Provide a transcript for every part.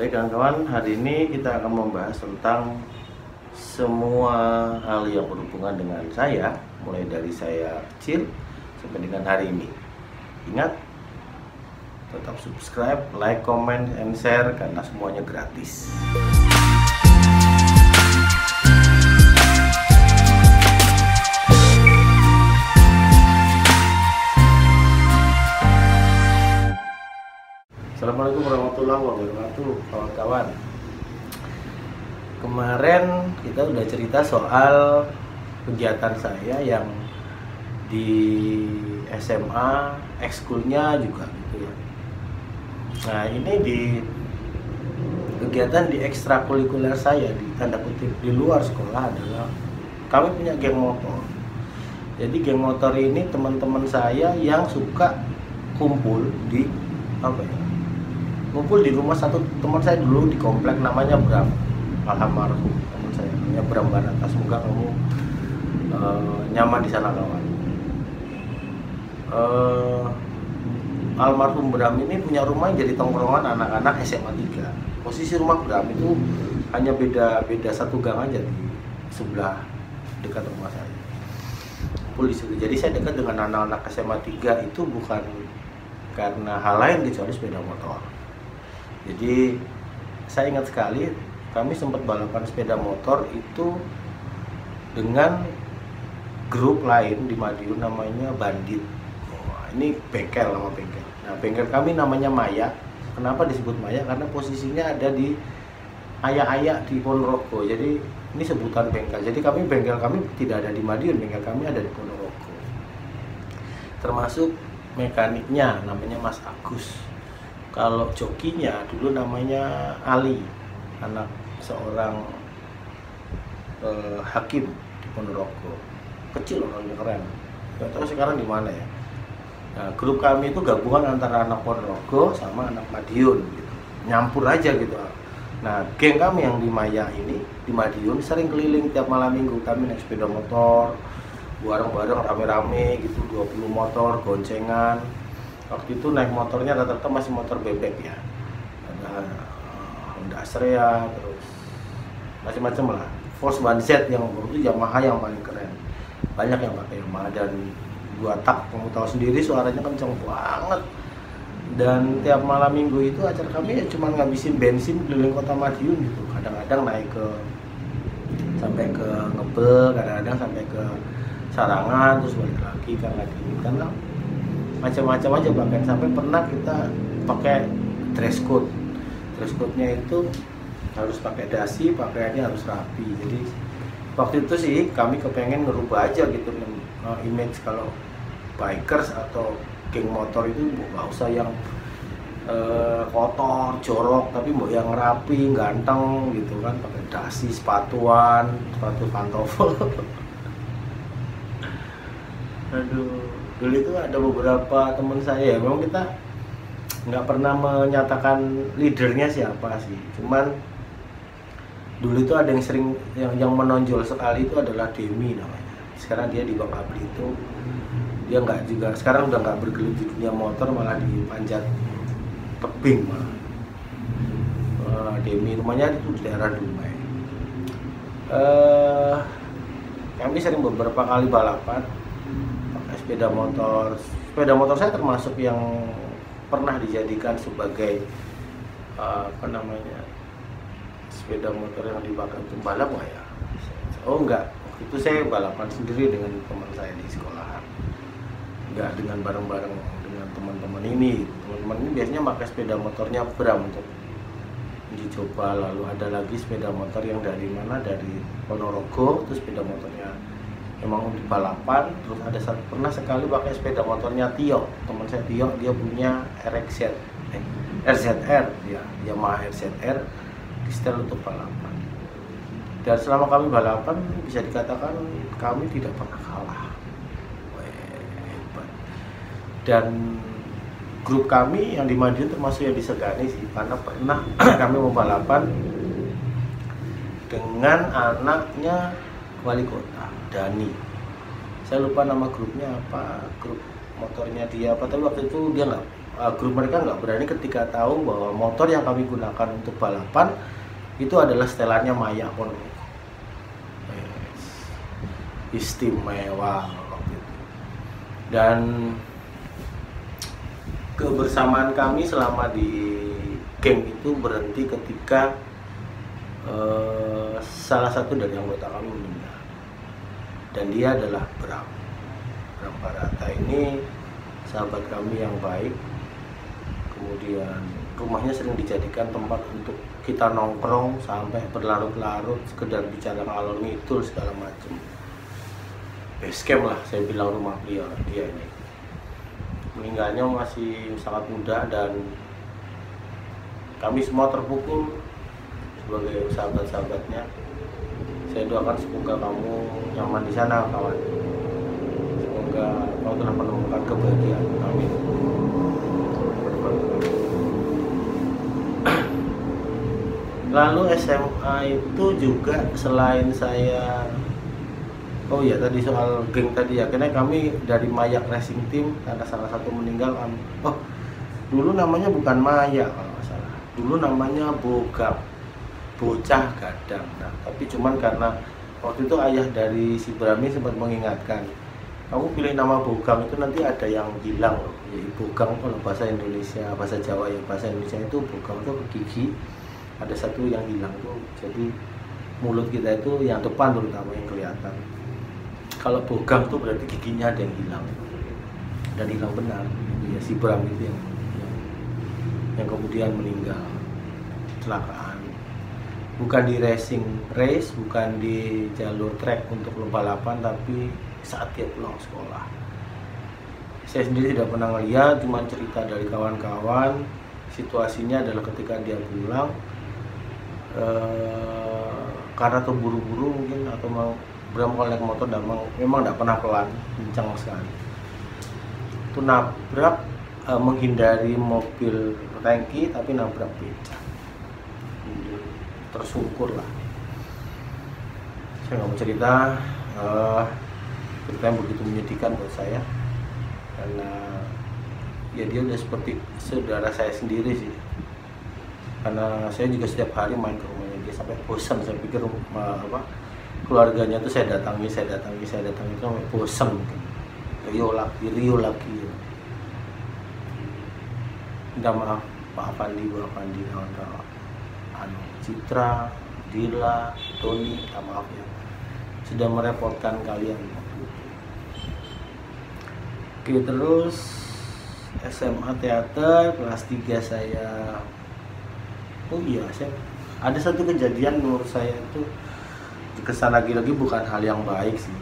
Oke kawan-kawan, hari ini kita akan membahas tentang semua hal yang berhubungan dengan saya, mulai dari saya kecil sampai dengan hari ini. Ingat, tetap subscribe, like, comment, and share karena semuanya gratis. Assalamualaikum warahmatullahi wabarakatuh, kawan-kawan. Kemarin kita udah cerita soal kegiatan saya yang di SMA, ekskulnya juga gitu ya. Nah, ini di kegiatan di ekstrakurikuler saya, di tanda kutip di luar sekolah, adalah kami punya geng motor. Jadi geng motor ini teman-teman saya yang suka kumpul di rumah satu teman saya dulu di komplek, namanya Bram, almarhum teman saya namanya Bram Barata. Semoga kamu nyaman di sana, kawan. Almarhum Bram ini punya rumah yang jadi tongkrongan anak-anak SMA 3. Posisi rumah Bram itu hanya beda satu gang aja di sebelah dekat rumah saya. Polisi. Jadi saya dekat dengan anak-anak SMA 3 itu bukan karena hal lain kecuali sepeda motor. Jadi saya ingat sekali kami sempat balapan sepeda motor itu dengan grup lain di Madiun, namanya Bandit. Ini bengkel, nama bengkel. Nah, bengkel kami namanya Maya. Kenapa disebut Maya? Karena posisinya ada di Ayak-Ayak di Ponorogo. Jadi ini sebutan bengkel. Jadi bengkel kami tidak ada di Madiun, bengkel kami ada di Ponorogo. Termasuk mekaniknya namanya Mas Agus. Kalau jokinya dulu namanya Ali, anak seorang hakim di Ponorogo. Kecil orangnya, keren. Gak tahu sekarang di mana ya. Nah, grup kami itu gabungan antara anak Ponorogo sama anak Madiun gitu. Nyampur aja gitu. Nah, geng kami yang di Maya ini di Madiun sering keliling tiap malam minggu. Kami naik sepeda motor bareng-bareng rame-rame gitu, 20 motor goncengan. Waktu itu naik motornya rata-rata masih motor bebek ya, ada Honda Astrea, terus macam-macam lah. Force Bandset yang waktu itu Yamaha yang paling keren, banyak yang pakai Yamaha. Dan dua tak, kamu tahu sendiri suaranya kenceng banget. Dan tiap malam minggu itu acara kami ya cuma ngabisin bensin keliling kota Madiun gitu. Kadang-kadang naik sampai ke Ngebel, kadang-kadang sampai ke Sarangan, terus balik lagi karena macam-macam aja. Bahkan sampai pernah kita pakai dress code. Dress code-nya itu harus pakai dasi, pakaiannya harus rapi. Jadi waktu itu sih kami kepengen ngerubah aja gitu image kalau bikers atau geng motor itu nggak usah yang kotor, jorok, tapi mau yang rapi, ganteng gitu kan, pakai dasi, sepatu pantofel. Aduh, dulu itu ada beberapa teman saya ya, memang kita nggak pernah menyatakan leadernya siapa sih, cuman dulu itu ada yang sering yang menonjol sekali itu adalah Demi namanya. Sekarang dia di Bogap itu, dia nggak juga sekarang udah nggak bergelut di dunia motor, malah di panjat tebing malah. Demi rumahnya itu di daerah Dumai. Kami sering beberapa kali balapan pakai sepeda motor. Sepeda motor saya termasuk yang pernah dijadikan sebagai sepeda motor yang dipakai untuk balap ya? Oh enggak, waktu itu saya balapan sendiri dengan teman saya di sekolahan, enggak dengan bareng-bareng dengan teman-teman ini. Teman-teman ini biasanya pakai sepeda motornya Bram untuk dicoba. Lalu ada lagi sepeda motor yang dari mana, dari Ponorogo, terus sepeda motornya emang di balapan. Terus ada pernah sekali pakai sepeda motornya Tio, teman saya Tio, dia punya RZR ya, Yamaha RZR setel untuk balapan. Dan selama kami balapan bisa dikatakan kami tidak pernah kalah. Dan grup kami yang di Madiun termasuk yang disegani sih, karena pernah kami mau balapan dengan anaknya wali kota, Dani. Saya lupa nama grupnya apa, grup motornya dia apa, tapi waktu itu dia nggak grup mereka nggak berani ketika tahu bahwa motor yang kami gunakan untuk balapan itu adalah setelannya Maya Ponorogo. Yes. Istimewa waktu itu. Dan kebersamaan kami selama di geng itu berhenti ketika salah satu dari anggota kami meninggal. Dan dia adalah Bram Barata ini sahabat kami yang baik. Kemudian rumahnya sering dijadikan tempat untuk kita nongkrong sampai berlarut-larut, sekedar bicara ngalor ngidul segala macam. Base camp lah saya bilang rumah beliau. Dia ini meninggalnya masih sangat muda dan kami semua terpukul sebagai sahabat-sahabatnya. Saya doakan semoga kamu nyaman di sana, kawan. Semoga kau telah menemukan kebahagiaan. Amin. Lalu SMA itu juga selain saya, oh iya tadi soal geng tadi ya, karena kami dari Maya Racing Team karena salah satu meninggal kami. Oh, dulu namanya bukan Maya kalau nggak salah, dulu namanya Bogap, bocah gadang. Nah, tapi cuman karena waktu itu ayah dari si Brami sempat mengingatkan, kamu pilih nama Bogang itu nanti ada yang bilang, ya Bogang kalau bahasa Indonesia, bahasa Jawa ya, bahasa Indonesia itu Bogang itu gigi, ada satu yang hilang tuh, jadi mulut kita itu yang depan terutama yang kelihatan. Kalau Bogang tuh berarti giginya ada yang hilang dan hilang benar, ya si Bram itu yang kemudian meninggal kecelakaan. Bukan di race, bukan di jalur trek untuk balapan, tapi saat dia pulang sekolah. Saya sendiri tidak pernah ngeliat, cuma cerita dari kawan-kawan. Situasinya adalah ketika dia pulang karena terburu-buru mungkin atau mau Bram kalau naik motor memang tidak pernah pelan, kencang sekali. Itu nabrak menghindari mobil tangki tapi nabrak beca. Tersungkur lah. Saya nggak mau cerita yang begitu menyedihkan buat saya karena ya dia udah seperti saudara saya sendiri sih. Karena saya juga setiap hari main ke rumahnya dia sampai bosan. Saya pikir keluarganya tuh saya datangi itu sampai bosan mungkin. Rio lagi. Minta maaf Pak Pandi, Bu Pandi, kawan-kawan. Citra, Dila, Tony, minta maaf ya. Sudah merepotkan kalian. Oke, terus SMA teater kelas 3 saya. Oh iya, saya ada satu kejadian menurut saya itu kesan lagi-lagi bukan hal yang baik sih.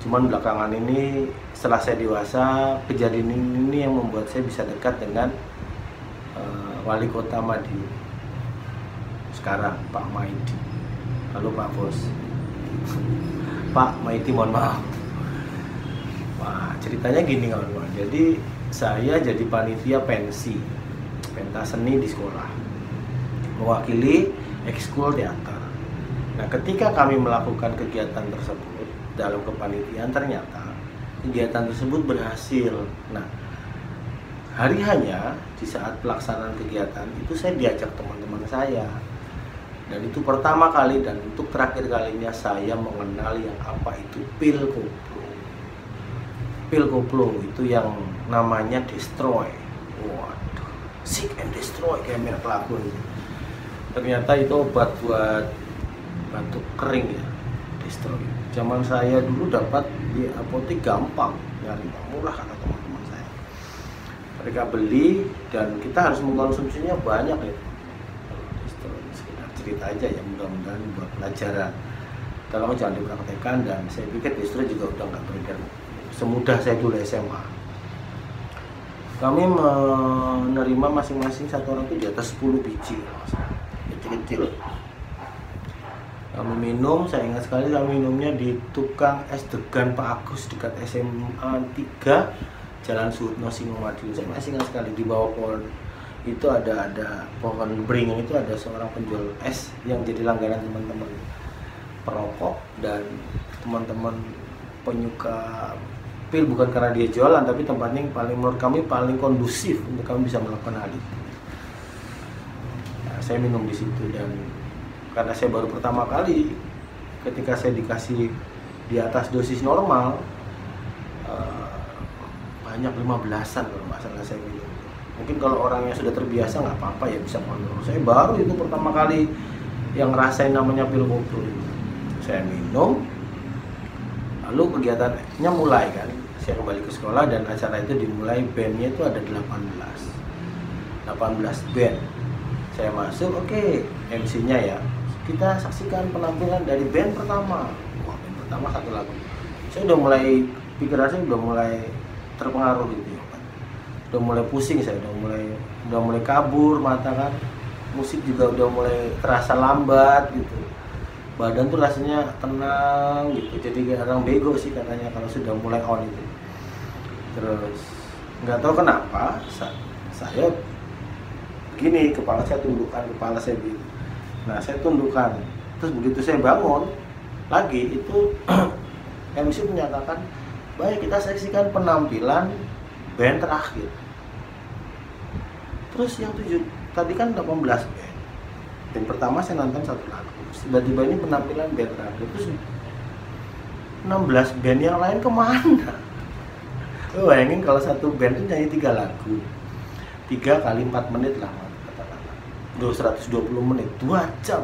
Cuman belakangan ini setelah saya dewasa, kejadian ini yang membuat saya bisa dekat dengan wali kota Madiun sekarang, Pak Maidi. Lalu Pak Bos. Pak Maidi mohon maaf. Wah, ceritanya gini kawan-kawan. Jadi saya jadi panitia pentas seni di sekolah, mewakili ekskul teater. Nah, ketika kami melakukan kegiatan tersebut dalam kepanitiaan, ternyata kegiatan tersebut berhasil. Nah, hari hanya di saat pelaksanaan kegiatan itu saya diajak teman-teman saya, dan itu pertama kali dan untuk terakhir kalinya saya mengenal yang apa itu pil koplo itu yang namanya destroy. Waduh, seek and destroy kayak merek lagu. Ternyata itu obat buat batuk kering ya, destroy. Zaman saya dulu dapat di apotek gampang, nyari murah kata teman-teman saya. Mereka beli dan kita harus mengkonsumsinya banyak ya. Destroy sekedar cerita aja ya, mudah-mudahan buat pelajaran. Tolong jangan dipraktekan, dan saya pikir destroy juga udah nggak beredar semudah saya dulu SMA. Kami menerima masing-masing satu orang itu di atas 10 biji kecil-kecil. Kami minum, saya ingat sekali kami minumnya di tukang es degan Pak Agus dekat SMA 3 Jalan Suhutno Singomadiun. Saya masih ingat sekali di bawah pohon itu ada pohon beringin itu ada seorang penjual es yang jadi langganan teman-teman perokok dan teman-teman penyuka Pil bukan karena dia jualan, tapi tempatnya yang paling menurut kami paling kondusif untuk kami bisa melakukan hal itu. Nah, saya minum di situ, dan karena saya baru pertama kali ketika saya dikasih di atas dosis normal, banyak 15-an kalau nggak salah saya minum. Mungkin kalau orangnya sudah terbiasa nggak apa-apa ya, bisa kontrol. Saya baru itu pertama kali yang rasain namanya pil kontrol. Saya minum, lalu kegiatannya mulai kan. Saya kembali ke sekolah dan acara itu dimulai, bandnya itu ada 18 band. Saya masuk, oke, MC-nya ya. Kita saksikan penampilan dari band pertama. Wah, band pertama satu lagu. Saya udah mulai, pikiran saya udah mulai terpengaruh gitu ya. Udah mulai pusing saya, udah mulai kabur mata kan. Musik juga udah mulai terasa lambat gitu. Badan tuh rasanya tenang gitu, jadi orang bego sih katanya kalau sudah mulai on itu. Terus nggak tahu kenapa saya begini, kepala saya tundukkan, kepala saya begini. Nah, saya tundukkan, terus begitu saya bangun lagi itu MC menyatakan, baik, kita saksikan penampilan band terakhir. Terus yang 7 tadi kan 18 band, dan pertama saya nonton satu lagu. Tiba-tiba ini penampilan band terakhir, terus 16 band yang lain kemana? Lo bayangin kalau satu band itu nyanyi 3 lagu, 3 kali 4 menit lah, katakanlah 120 menit, 2 jam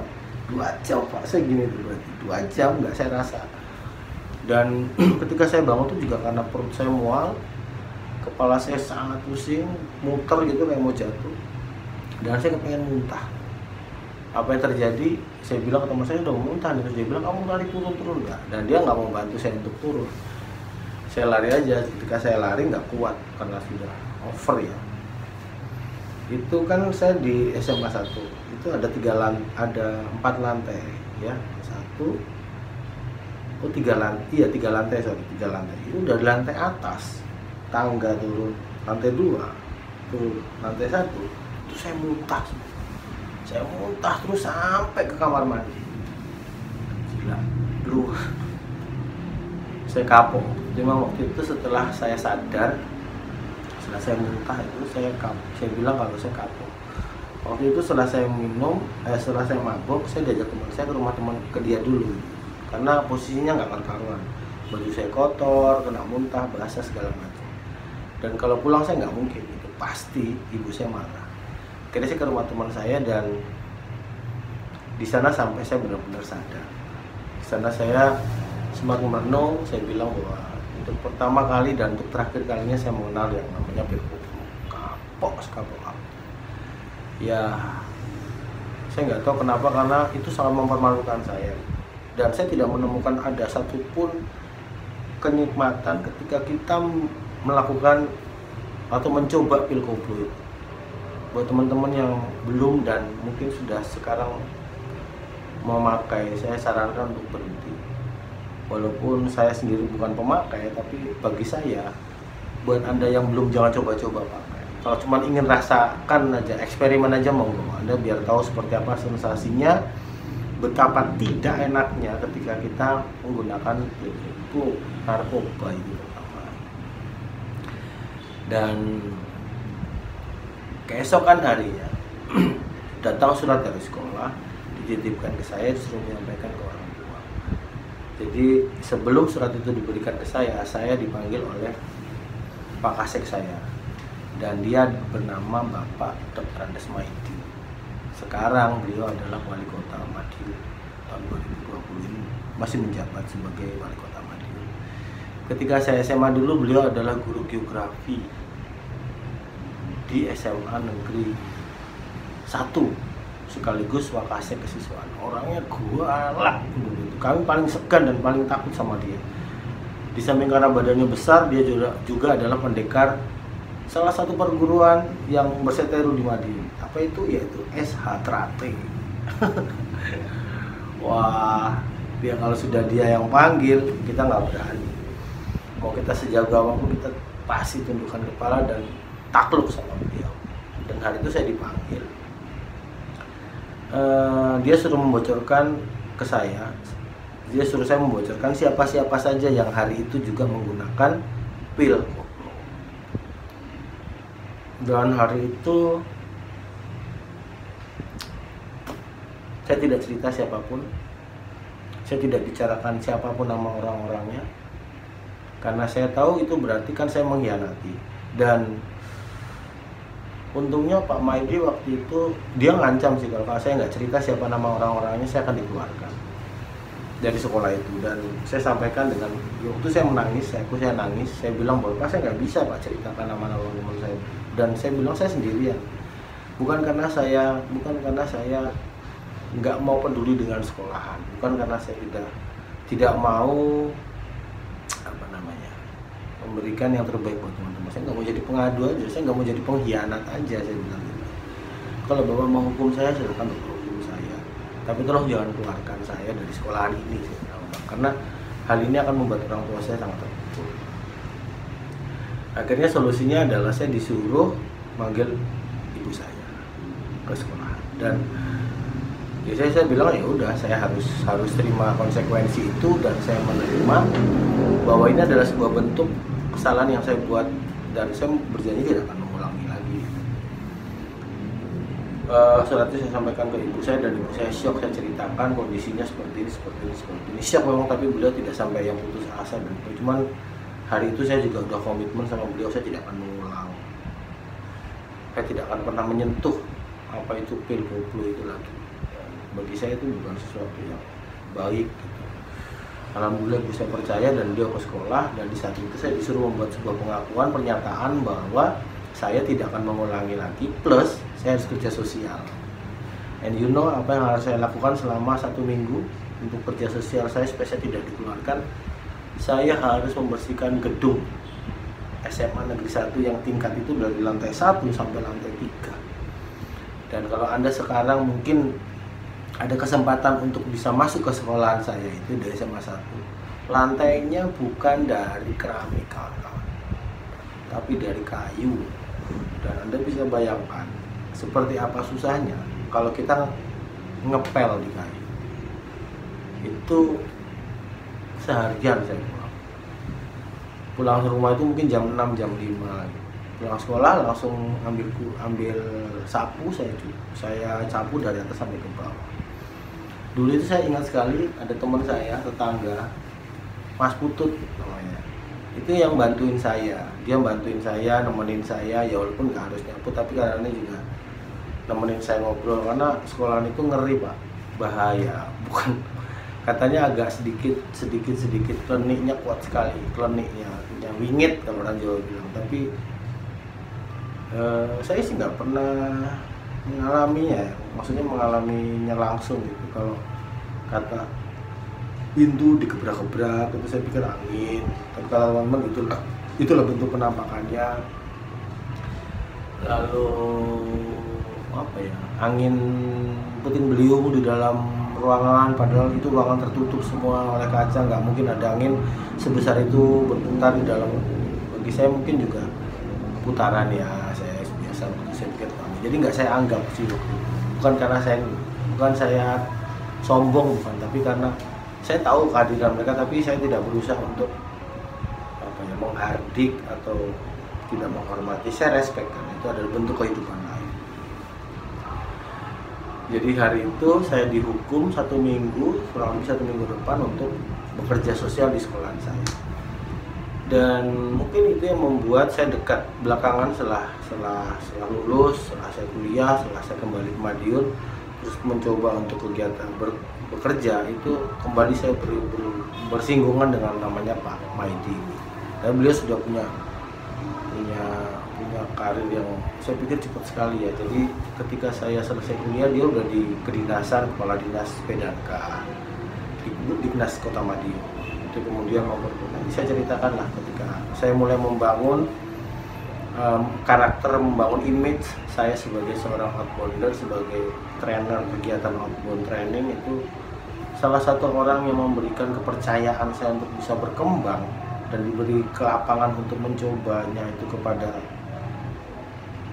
Pak, saya gini tuh berarti 2 jam nggak saya rasa. Dan ketika saya bangun tuh juga karena perut saya mual, kepala saya sangat pusing, muter gitu kayak mau jatuh, dan saya kepengen muntah. Apa yang terjadi, saya bilang ke teman saya, udah muntah. Terus dia bilang, kamu lari turun-turun nggak? Dan dia nggak mau bantu saya untuk turun. Saya lari aja. Ketika saya lari nggak kuat karena sudah over ya. Itu kan saya di SMA 1 itu ada 4 lantai ya, 3 lantai, sorry, 3 lantai. Itu udah di lantai atas, tangga turun, lantai 2 turun, lantai 1 itu saya muntah. Saya muntah terus sampai ke kamar mandi. Gila, bro. Saya kapok. Cuma waktu itu setelah saya sadar, setelah saya muntah itu saya kapok. Saya bilang kalau saya kapok. Waktu itu setelah saya setelah saya mabok, saya diajak teman saya ke rumah teman ke dia dulu. Karena posisinya nggak karuan. Baju saya kotor, kena muntah, basah segala macam. Dan kalau pulang saya nggak mungkin. Itu pasti ibu saya marah. Akhirnya saya ke rumah teman saya, dan di sana sampai saya benar-benar sadar. Di sana saya sempat merenung, saya bilang bahwa untuk pertama kali dan untuk terakhir kalinya saya mengenal yang namanya pil koplo. Kapok. Ya, saya nggak tahu kenapa, karena itu sangat mempermalukan saya. Dan saya tidak menemukan ada satupun kenikmatan ketika kita melakukan atau mencoba pil koplo itu. Buat teman-teman yang belum dan mungkin sudah sekarang memakai, saya sarankan untuk berhenti. Walaupun saya sendiri bukan pemakai, tapi bagi saya, buat Anda yang belum, jangan coba-coba pakai. Kalau cuma ingin rasakan aja, eksperimen aja, monggo. Anda biar tahu seperti apa sensasinya, betapa tidak enaknya ketika kita menggunakan pil narkoba itu. Dan keesokan harinya datang surat dari sekolah, dititipkan ke saya, disuruh menyampaikan ke orang tua. Jadi sebelum surat itu diberikan ke saya dipanggil oleh Pak Kasek saya, dan dia bernama Bapak Dr. Andes Maidi. Sekarang beliau adalah wali kota Madiun, tahun 2020 ini masih menjabat sebagai wali kota Madiun. Ketika saya SMA dulu, beliau adalah guru geografi di SMA Negeri 1, sekaligus wakasek kesiswaan. Orangnya galak, kami paling segan dan paling takut sama dia. Di samping karena badannya besar, dia juga adalah pendekar salah satu perguruan yang berseteru di Madiun. Apa itu? Yaitu SH Trate. Wah, dia kalau sudah dia yang panggil, kita nggak berani. Mau kita sejago apapun, kita pasti tundukkan kepala dan takluk sama beliau. Dan hari itu saya dipanggil, dia suruh membocorkan ke saya, dia suruh saya membocorkan siapa-siapa saja yang hari itu juga menggunakan pil. Dan hari itu saya tidak cerita siapapun, saya tidak bicarakan siapapun nama orang-orangnya, karena saya tahu itu berarti kan saya mengkhianati. Dan untungnya Pak Maidi waktu itu dia ngancam sih kalau saya nggak cerita siapa nama orang-orangnya saya akan dikeluarkan dari sekolah itu. Dan saya sampaikan dengan waktu saya menangis, saya nangis, saya bilang bahwa Pak, saya nggak bisa Pak ceritakan nama-nama teman saya, dan saya bilang saya sendirian, bukan karena saya nggak mau peduli dengan sekolahan, bukan karena saya tidak mau memberikan yang terbaik buat teman-teman. Saya nggak mau jadi pengadu aja, saya nggak mau jadi pengkhianat aja, saya bilang gitu. Kalau Bapak mau hukum saya, silakan hukum saya, tapi tolong jangan keluarkan saya dari sekolahan ini, saya bilang, karena hal ini akan membuat orang tua saya sangat terpukul. Akhirnya solusinya adalah saya disuruh manggil ibu saya ke sekolahan, dan ya saya bilang ya udah, saya harus terima konsekuensi itu, dan saya menerima bahwa ini adalah sebuah bentuk kesalahan yang saya buat, dan saya berjanji tidak akan mengulangi lagi. Setelah itu saya sampaikan ke ibu saya, dan ibu saya syok. Saya ceritakan kondisinya seperti ini. Syok memang, tapi beliau tidak sampai yang putus asa. Dan cuman hari itu saya juga udah komitmen sama beliau, saya tidak akan mengulang, saya tidak akan pernah menyentuh apa itu pil koplo itu lagi. Bagi saya itu bukan sesuatu yang baik gitu. Alhamdulillah bisa percaya, dan dia ke sekolah, dan di saat itu saya disuruh membuat sebuah pengakuan, pernyataan bahwa saya tidak akan mengulangi lagi, plus saya harus kerja sosial. And you know apa yang harus saya lakukan selama 1 minggu untuk kerja sosial saya supaya saya tidak dikeluarkan? Saya harus membersihkan gedung SMA Negeri 1 yang tingkat itu dari lantai 1 sampai lantai 3. Dan kalau Anda sekarang mungkin ada kesempatan untuk bisa masuk ke sekolahan saya itu dari SMA 1. Lantainya bukan dari keramik kawan-kawan, tapi dari kayu. Dan Anda bisa bayangkan seperti apa susahnya kalau kita ngepel di kayu. Itu seharian saya pulang ke rumah itu mungkin jam 6, jam 5. Pulang sekolah langsung ambil sapu, saya sapu dari atas sampai ke bawah. Dulu itu saya ingat sekali ada teman saya, tetangga, Mas Putut namanya, itu yang bantuin saya. Dia bantuin saya, nemenin saya, ya walaupun nggak harus nyapu, tapi karena juga nemenin saya ngobrol, karena sekolahan itu ngeri Pak, bahaya. Bukan, katanya agak sedikit kleniknya kuat sekali, kleniknya yang wingit kalau orang Jawa bilang. Tapi saya sih nggak pernah mengalaminya, maksudnya mengalaminya langsung gitu. Kalau kata pintu dikebrak-kebrak itu saya pikir angin, tapi kalau teman-teman itulah bentuk penampakannya. Lalu apa ya, angin puting beliung di dalam ruangan, padahal itu ruangan tertutup semua oleh kaca, nggak mungkin ada angin sebesar itu berputar di dalam. Bagi saya mungkin juga putaran ya, saya biasa waktu saya pikir angin. Jadi nggak saya anggap sih, bukan karena saya sombong, bukan, tapi karena saya tahu kehadiran mereka, tapi saya tidak berusaha untuk apa ya, menghardik atau tidak menghormati. Saya respect, karena itu adalah bentuk kehidupan lain. Jadi hari itu saya dihukum 1 minggu, kurang lebih 1 minggu depan untuk bekerja sosial di sekolah saya. Dan mungkin itu yang membuat saya dekat belakangan setelah lulus, setelah saya kuliah, setelah saya kembali ke Madiun, terus mencoba untuk kegiatan bekerja itu kembali saya bersinggungan dengan namanya Pak Maidi. Dan beliau sudah punya karir yang saya pikir cepat sekali ya. Jadi ketika saya selesai kuliah dia udah di kedinasan, kepala dinas PDK di Dinas Kota Madiun. Itu kemudian nanti saya ceritakanlah ketika saya mulai membangun karakter, membangun image saya sebagai seorang outbounder, sebagai trainer kegiatan outbound training. Itu salah satu orang yang memberikan kepercayaan saya untuk bisa berkembang dan diberi kelapangan untuk mencobanya itu kepada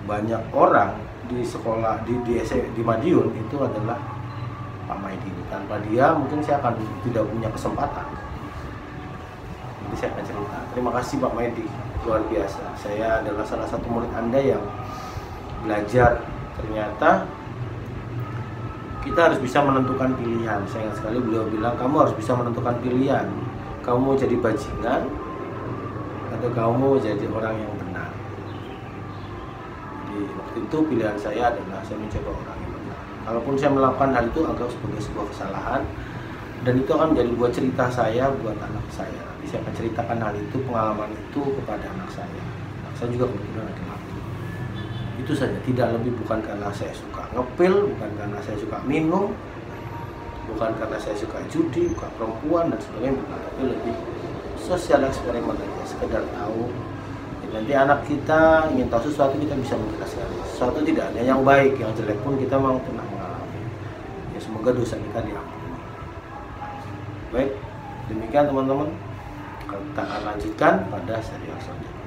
banyak orang di sekolah di Madiun itu adalah Pak Maidi. Tanpa dia mungkin saya akan tidak punya kesempatan. Jadi saya akan cerita. Terima kasih Pak Maidi. luar biasa. Saya adalah salah satu murid Anda yang belajar. Ternyata kita harus bisa menentukan pilihan. Saya ingat sekali beliau bilang, kamu harus bisa menentukan pilihan. Kamu jadi bajingan atau kamu jadi orang yang benar. Jadi waktu itu pilihan saya adalah saya mencoba orang yang benar. Kalaupun saya melakukan hal itu anggap sebagai sebuah kesalahan, dan itu akan menjadi buat cerita saya buat anak saya. Nanti saya akan ceritakan hal itu, pengalaman itu kepada anak saya. Anak saya juga kebetulan ada laki. Itu saja, tidak lebih. Bukan karena saya suka ngepil, bukan karena saya suka minum, bukan karena saya suka judi, bukan perempuan dan sebagainya, bukan. Tapi lebih sosial eksperimen aja, sekedar tahu. Jadi, nanti anak kita ingin tahu sesuatu, kita bisa menjelaskan sesuatu, tidak ada yang baik, yang jelek pun kita memang pernah mengalami. Ya semoga dosa kita diampuni. Baik, demikian teman-teman, kita akan lanjutkan pada serial selanjutnya.